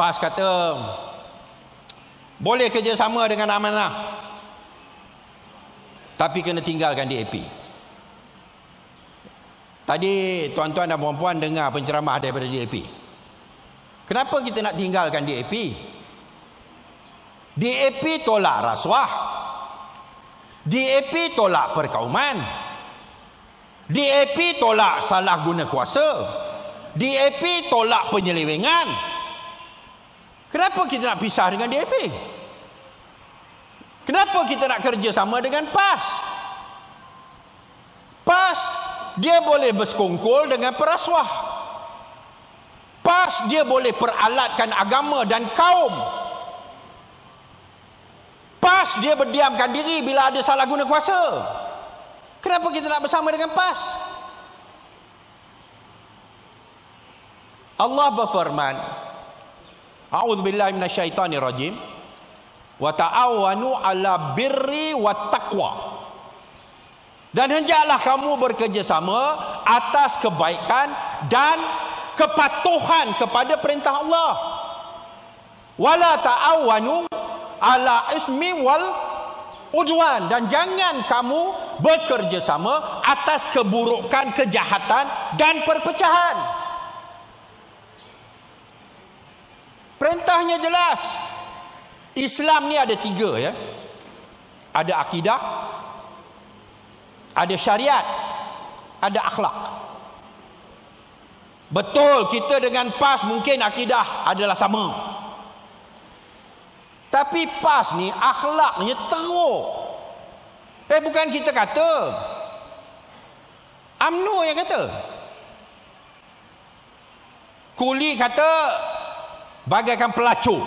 PAS kata boleh kerjasama dengan Amanah, tapi kena tinggalkan DAP. Tadi tuan-tuan dan puan-puan dengar penceramah daripada DAP. Kenapa kita nak tinggalkan DAP? DAP tolak rasuah, DAP tolak perkauman, DAP tolak salah guna kuasa, DAP tolak penyelewengan. Kenapa kita nak pisah dengan DAP? Kenapa kita nak kerja sama dengan PAS? PAS, dia boleh bersekongkol dengan perasuah. PAS, dia boleh peralatkan agama dan kaum. PAS, dia berdiamkan diri bila ada salah guna kuasa. Kenapa kita nak bersama dengan PAS? Allah berfirman, A'udzubillahi minasyaitanirrajim. Wa ta'awanu 'ala birri wat taqwa. Dan hendaklah kamu bekerjasama atas kebaikan dan kepatuhan kepada perintah Allah. Wala ta'awanu 'ala ismi wal udwan, dan jangan kamu bekerjasama atas keburukan, kejahatan dan perpecahan. Perintahnya jelas. Islam ni ada tiga, ya. Ada akidah, ada syariat, ada akhlak. Betul, kita dengan PAS mungkin akidah adalah sama. Tapi PAS ni akhlaknya teruk. Bukan kita kata. UMNO yang kata. Kuli kata bagaikan pelacur.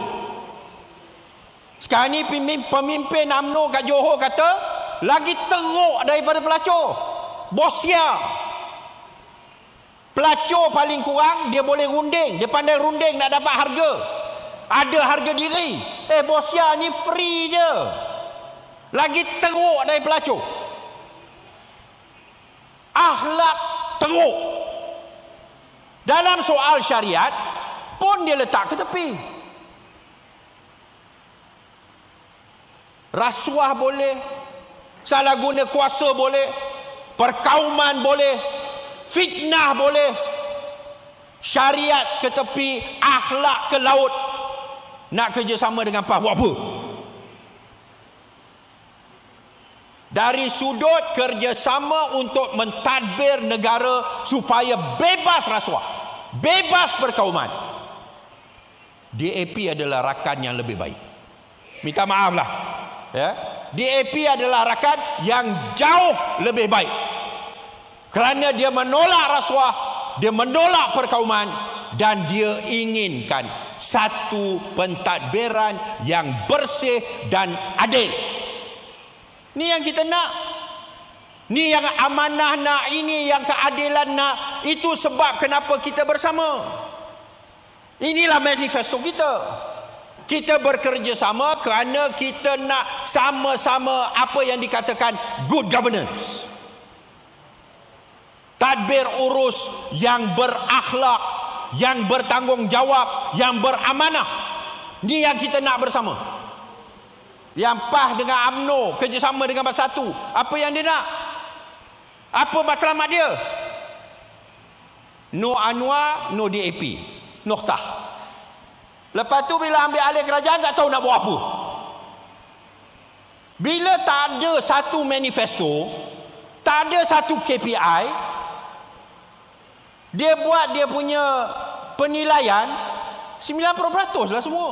Sekarang ni pemimpin UMNO kat Johor kata lagi teruk daripada pelacur. Bosia. Pelacur paling kurang dia boleh runding, dia pandai runding nak dapat harga. Ada harga diri. Bosia ni free je. Lagi teruk dari pelacur. Akhlak teruk. Dalam soal syariat pun dia letak ke tepi. Rasuah boleh, salah guna kuasa boleh, perkauman boleh, fitnah boleh. Syariat ke tepi, akhlak ke laut. Nak kerjasama dengan PAS buat apa? Dari sudut kerjasama untuk mentadbir negara supaya bebas rasuah, bebas perkauman, DAP adalah rakan yang lebih baik. Minta maaflah, ya. DAP adalah rakan yang jauh lebih baik. Kerana dia menolak rasuah, dia menolak perkauman dan dia inginkan satu pentadbiran yang bersih dan adil. Ni yang kita nak. Ni yang Amanah nak, ini yang keadilan nak. Itu sebab kenapa kita bersama. Inilah manifesto kita. Kita bekerjasama kerana kita nak sama-sama apa yang dikatakan good governance. Tadbir urus yang berakhlak, yang bertanggungjawab, yang beramanah. Ini yang kita nak bersama. Yang PAS dengan UMNO kerjasama dengan Bersatu, apa yang dia nak? Apa matlamat dia? No Anwar, no DAP. Noktah. Lepas tu bila ambil alih kerajaan tak tahu nak buat apa. Bila tak ada satu manifesto, tak ada satu KPI, dia buat dia punya penilaian 90% lah semua.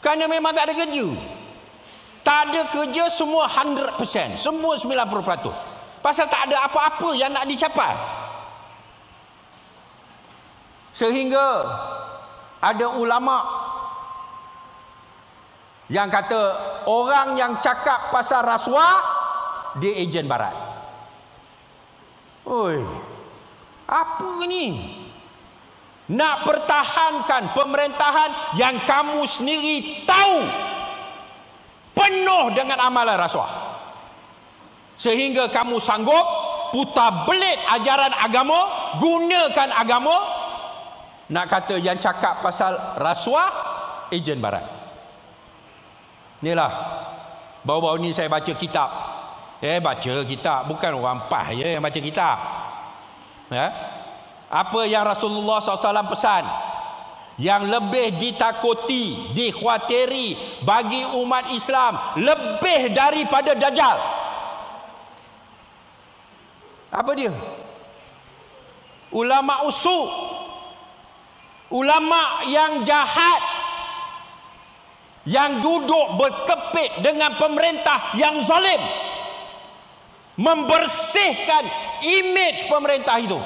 Kerana memang tak ada kerja. Tak ada kerja, semua 100%, semua 90%. Pasal tak ada apa-apa yang nak dicapai. Sehingga ada ulama yang kata orang yang cakap pasal rasuah dia ejen barat. Oi, apa ni? Nak pertahankan pemerintahan yang kamu sendiri tahu penuh dengan amalan rasuah. Sehingga kamu sanggup putar belit ajaran agama, gunakan agama Nak kata yang cakap pasal rasuah, ejen barat. Inilah baru-baru ni saya baca kitab. Baca kitab, bukan orang PAS je yang baca kitab. Apa yang Rasulullah SAW pesan? Yang lebih ditakuti, dikhawatiri bagi umat Islam lebih daripada Dajjal. Apa dia? Ulama usul, ulama yang jahat, yang duduk berkepit dengan pemerintah yang zalim, membersihkan imej pemerintah itu,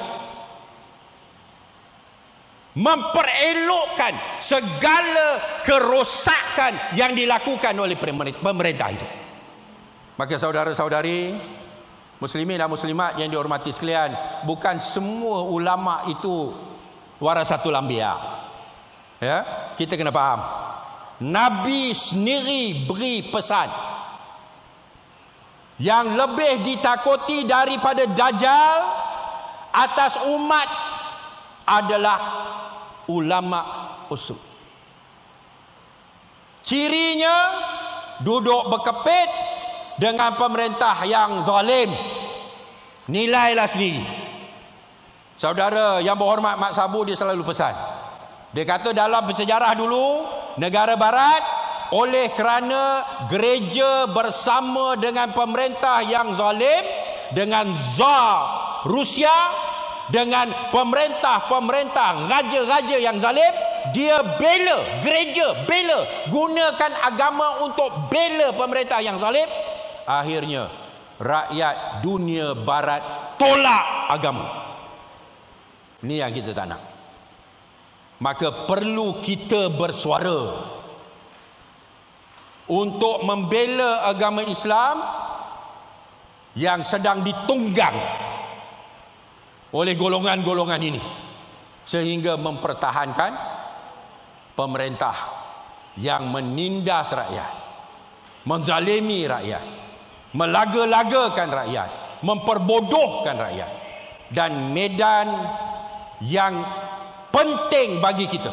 memperelokkan segala kerosakan yang dilakukan oleh pemerintah itu. Maka saudara-saudari muslimin dan muslimat yang dihormati sekalian, bukan semua ulama itu warasatul anbiya. Ya, kita kena faham. Nabi sendiri beri pesan yang lebih ditakuti daripada Dajjal atas umat adalah ulama usul. Cirinya duduk berkepit dengan pemerintah yang zalim. Nilailah sendiri. Saudara yang berhormat Mat Sabu, dia selalu pesan. Dia kata dalam sejarah dulu negara barat, oleh kerana gereja bersama dengan pemerintah yang zalim, dengan Tsar Rusia, dengan pemerintah, raja-raja yang zalim, dia bela gereja, bela, gunakan agama untuk bela pemerintah yang zalim. Akhirnya rakyat dunia barat tolak agama. Ini yang kita tak nak. Maka perlu kita bersuara untuk membela agama Islam yang sedang ditunggang oleh golongan-golongan ini, sehingga mempertahankan pemerintah yang menindas rakyat, menzalimi rakyat, melaga-lagakan rakyat, memperbodohkan rakyat. Dan medan yang penting bagi kita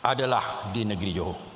adalah di negeri Johor.